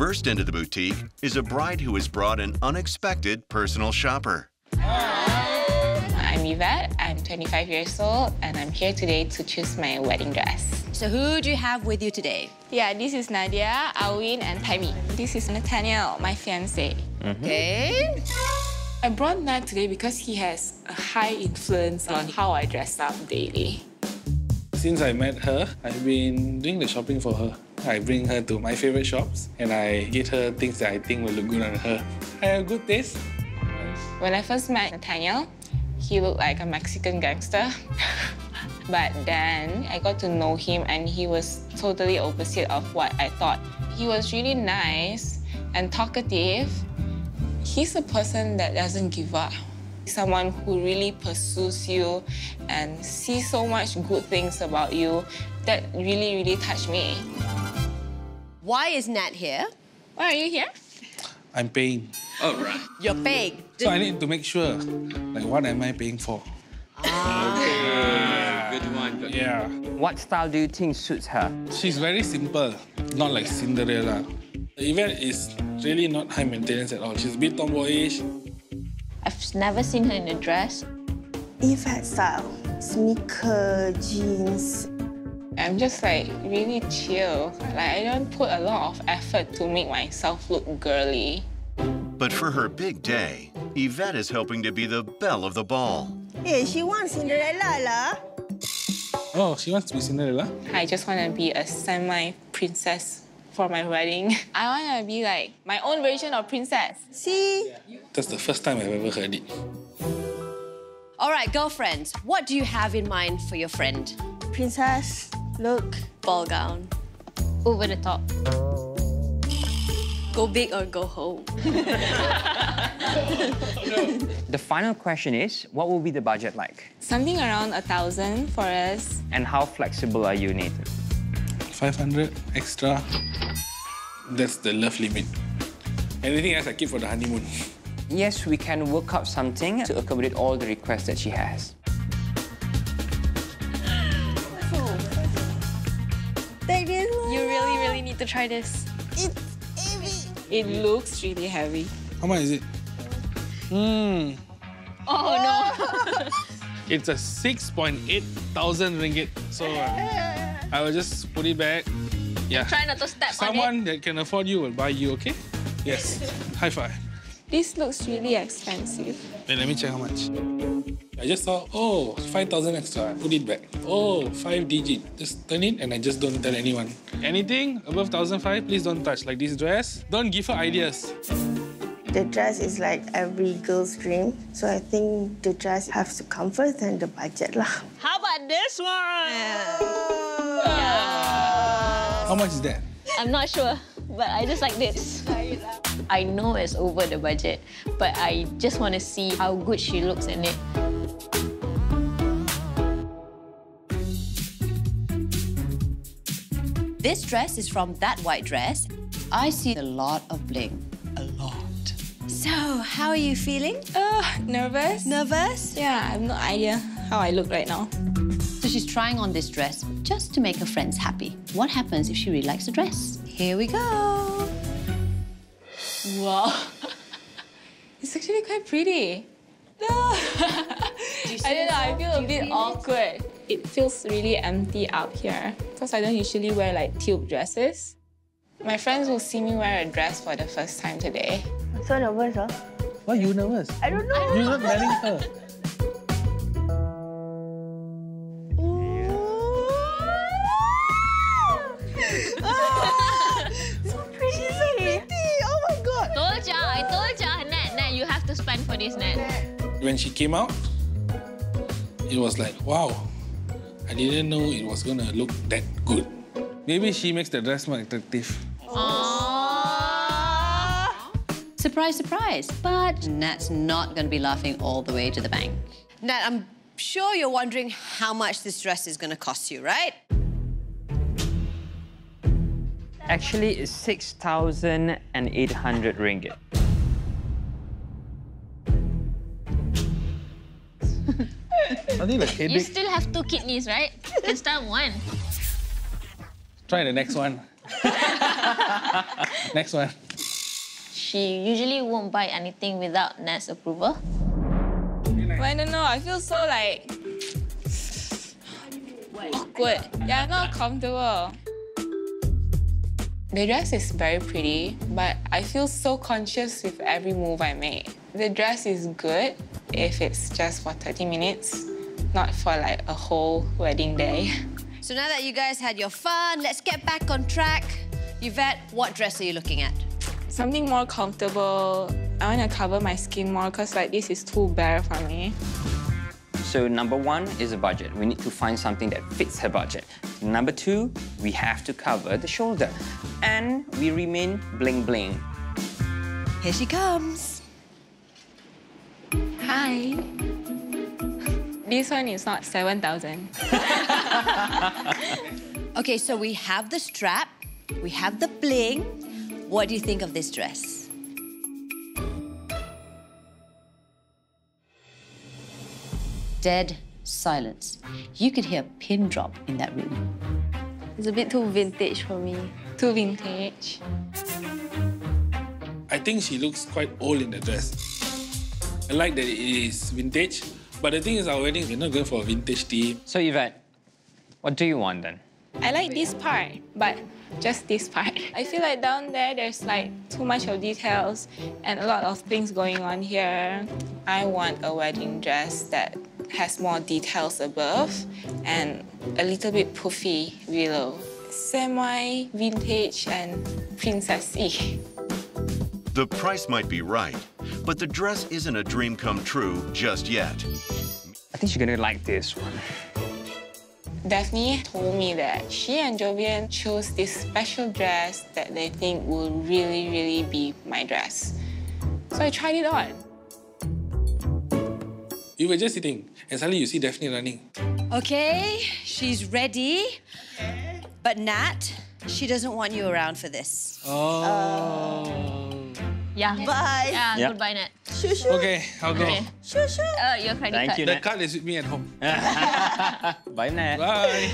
First into the boutique is a bride who has brought an unexpected personal shopper. I'm Yvette, I'm 25 years old, and I'm here today to choose my wedding dress. So who do you have with you today? Yeah, this is Nadia, Awin, and Taimi. This is Nathaniel, my fiancé. Okay. I brought Nat today because he has a high influence on how I dress up daily. Since I met her, I've been doing the shopping for her. I bring her to my favorite shops and I get her things that I think will look good on her. I have good taste. When I first met Nathaniel, he looked like a Mexican gangster. But then I got to know him and he was totally opposite of what I thought. He was really nice and talkative. He's a person that doesn't give up. Someone who really pursues you and sees so much good things about you. That really, really touched me. Why is Nat here? Why are you here? I'm paying. Oh, right. You're paying? So I need to make sure, like, what am I paying for? Ah. Okay. Good one. Good. Yeah. What style do you think suits her? She's very simple, not like Cinderella. Yvette is really not high maintenance at all. She's a bit tomboyish. I've never seen her in a dress. Yvette style, sneaker, jeans. I'm just like really chill. Like I don't put a lot of effort to make myself look girly. But for her big day, Yvette is hoping to be the belle of the ball. Hey, she wants Cinderella, lah. Oh, she wants to be Cinderella? I just want to be a semi-princess for my wedding. I want to be like my own version of princess. See? That's the first time I've ever heard it. All right, girlfriends, what do you have in mind for your friend? Princess, look, ball gown, over the top. Go big or go home. The final question is, what will be the budget like? Something around 1,000 for us. And how flexible are you, Nathan? 500 extra. That's the love limit. Anything else I keep for the honeymoon. Yes, we can work out something to accommodate all the requests that she has. You really, really need to try this. It's heavy. It looks really heavy. How much is it? Mmm. Oh, no. It's a 6,800 ringgit. So I will just put it back. Yeah. Try not to step on it. Someone that can afford you will buy you, okay? Yes. High five. This looks really expensive. Wait, let me check how much. I just saw, oh, 5,000 extra. Put it back. Oh, 5 digit. Just turn it and I just don't tell anyone. Anything above 1,500, please don't touch. Like this dress, don't give her ideas. The dress is like every girl's dream. So I think the dress has to come first than the budget lah. How about this one? Yeah. Oh. Yeah. How much is that? I'm not sure, but I just like this. I know it's over the budget, but I just want to see how good she looks in it. This dress is from That White Dress. I see a lot of bling. A lot. So, how are you feeling? Nervous. Nervous? Yeah, I have no idea how I look right now. So she's trying on this dress just to make her friends happy. What happens if she really likes the dress? Here we go. Wow. It's actually quite pretty. No. I don't know, I feel a bit awkward. It feels really empty out here because I don't usually wear like tube dresses. My friends will see me wear a dress for the first time today. I'm so nervous, huh? Why are you nervous? I don't know. You're not marrying her. For this net. When she came out, it was like, wow, I didn't know it was going to look that good. Maybe she makes the dress more attractive. Aww. Surprise, surprise. But Nat's not going to be laughing all the way to the bank. Nat, I'm sure you're wondering how much this dress is going to cost you, right? Actually, it's 6,800 ringgit. Like you still have 2 kidneys, right? Just start one. Try the next one. Next one. She usually won't buy anything without Nat's approval. Well, I don't know. I feel so, like, awkward. Yeah, not comfortable. The dress is very pretty, but I feel so conscious with every move I make. The dress is good if it's just for 30 minutes, not for, like, a whole wedding day. So now that you guys had your fun, let's get back on track. Yvette, what dress are you looking at? Something more comfortable. I want to cover my skin more because, like, this is too bare for me. So number one is a budget. We need to find something that fits her budget. Number two, we have to cover the shoulder. And we remain bling bling. Here she comes. Hi. This one is not 7,000. Okay, so we have the strap, we have the bling. What do you think of this dress? Dead silence. You could hear a pin drop in that room. It's a bit too vintage for me. Too vintage. I think she looks quite old in the dress. I like that it is vintage. But the thing is, our wedding, we're not going for a vintage theme. So, Yvette, what do you want, then? I like this part, but just this part. I feel like down there, there's, like, too much of details and a lot of things going on here. I want a wedding dress that has more details above and a little bit poofy below. Semi-vintage and princessy. The price might be right, but the dress isn't a dream come true just yet. I think she's gonna like this one. Daphne told me that she and Jovian chose this special dress that they think will really, really be my dress. So I tried it on. You were just sitting, and suddenly you see Daphne running. Okay, she's ready. Okay. But Nat, she doesn't want you around for this. Oh. Yeah. Bye. Yeah, yep. Goodbye, Nat. Shoo, shoo. Okay, I'll go. Okay. Shoo, shoo. Your credit card. Thank you, Nat. That card is with me at home. Bye, Nat. Bye.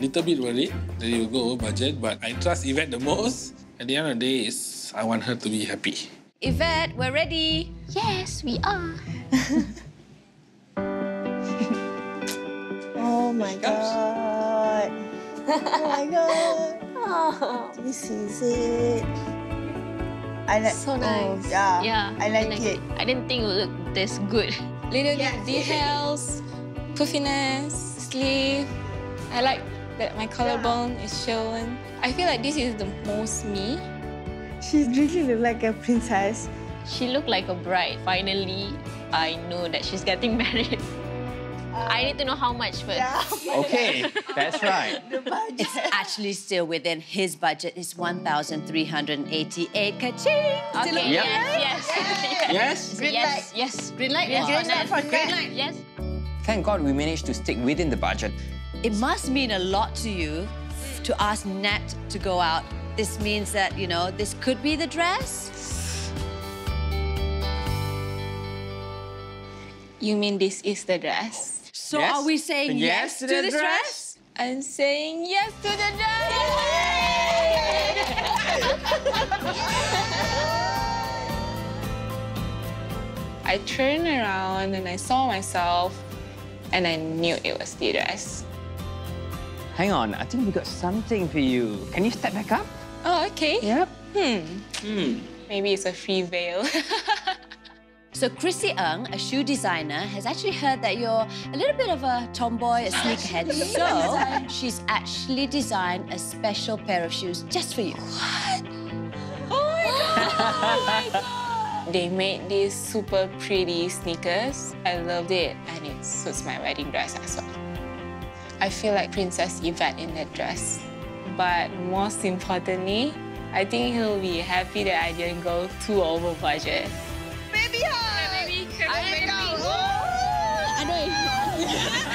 Little bit worried that it will go over budget, but I trust Yvette the most. At the end of the day, I want her to be happy. Yvette, we're ready. Yes, we are. Oh, my God. Oh, my God. Oh. This is it. I like, so nice. Oh, yeah. I like it. I didn't think it would look this good. Little details, puffiness, sleeve. I like that my collarbone is shown. I feel like this is the most me. She really looked like a princess. She looked like a bride. Finally, I know that she's getting married. I need to know how much first. Yeah. Okay, that's right. The budget. It's actually still within his budget. It's 1,388. Ka-ching! Okay, yep. Yes. Green light. Yes. Green light. Green light. Yes. Thank God we managed to stick within the budget. It must mean a lot to you to ask Nat to go out. This means that, you know, this could be the dress. You mean this is the dress? So yes. Are we saying yes to the dress? I'm saying yes to the dress! I turned around and I saw myself and I knew it was the dress. Hang on, I think we got something for you. Can you step back up? Oh, okay. Yep. Maybe it's a free veil. So Chrissy Eng, a shoe designer, has actually heard that you're a little bit of a tomboy, a sneakerhead, so she's actually designed a special pair of shoes just for you. What? Oh my God! They made these super pretty sneakers. I loved it, and it suits my wedding dress as well. I feel like Princess Yvette in that dress. But most importantly, I think he'll be happy that I didn't go too over budget. Baby, I know.